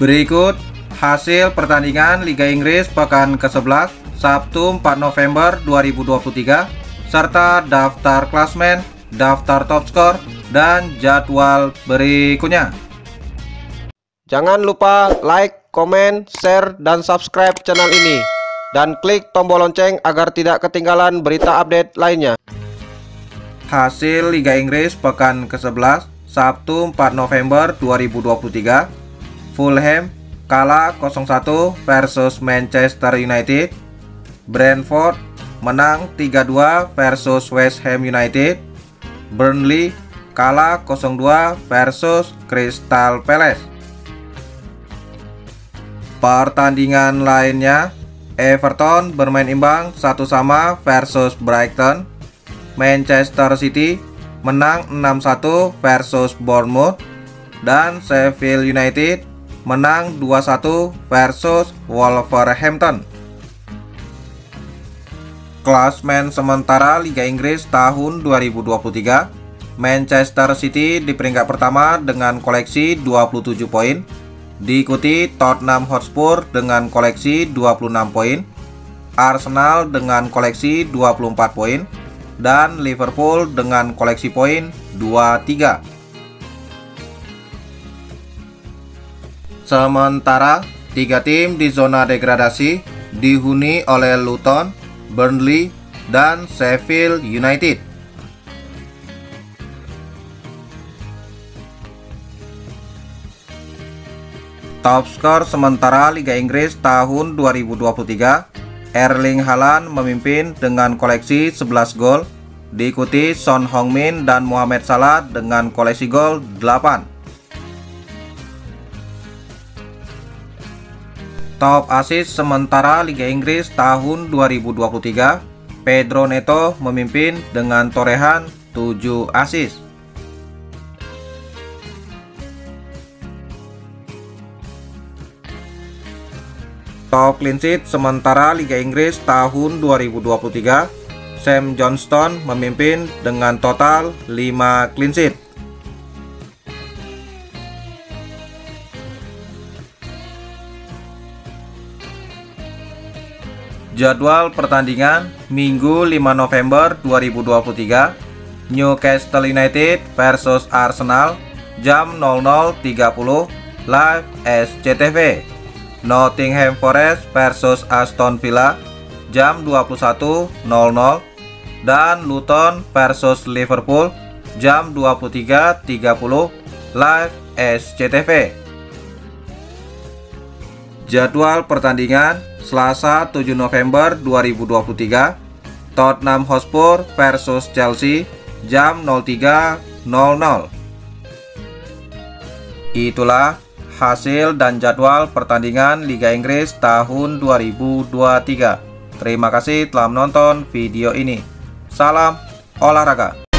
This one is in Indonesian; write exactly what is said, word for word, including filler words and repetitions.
Berikut hasil pertandingan Liga Inggris pekan kesebelas Sabtu empat November dua ribu dua puluh tiga serta daftar klasmen, daftar top skor dan jadwal berikutnya. Jangan lupa like, komen, share dan subscribe channel ini dan klik tombol lonceng agar tidak ketinggalan berita update lainnya. Hasil Liga Inggris pekan kesebelas Sabtu empat November dua ribu dua puluh tiga. Fulham kalah nol satu versus Manchester United. Brentford menang tiga dua versus West Ham United. Burnley kalah nol dua versus Crystal Palace. Pertandingan lainnya, Everton bermain imbang satu sama versus Brighton. Manchester City menang enam satu versus Bournemouth. Dan Sheffield United menang dua satu versus Wolverhampton. Klasmen sementara Liga Inggris tahun dua ribu dua puluh tiga, Manchester City di peringkat pertama dengan koleksi dua puluh tujuh poin, diikuti Tottenham Hotspur dengan koleksi dua puluh enam poin, Arsenal dengan koleksi dua puluh empat poin, dan Liverpool dengan koleksi poin dua tiga. Sementara, tiga tim di zona degradasi dihuni oleh Luton, Burnley, dan Sheffield United. Top skor sementara Liga Inggris tahun dua ribu dua puluh tiga, Erling Haaland memimpin dengan koleksi sebelas gol, diikuti Son Hongmin dan Mohamed Salah dengan koleksi gol delapan. Top assist sementara Liga Inggris tahun dua ribu dua puluh tiga, Pedro Neto memimpin dengan torehan tujuh assist. Top clean sheet sementara Liga Inggris tahun dua ribu dua puluh tiga, Sam Johnstone memimpin dengan total lima clean sheet. Jadwal pertandingan Minggu lima November dua ribu dua puluh tiga, Newcastle United versus Arsenal jam nol nol tiga puluh live S C T V. Nottingham Forest versus Aston Villa jam dua puluh satu nol nol dan Luton versus Liverpool jam dua puluh tiga tiga puluh live S C T V. Jadwal pertandingan Selasa tujuh November dua ribu dua puluh tiga, Tottenham Hotspur versus Chelsea jam nol tiga nol nol. Itulah hasil dan jadwal pertandingan Liga Inggris tahun dua ribu dua puluh tiga. Terima kasih telah menonton video ini. Salam olahraga.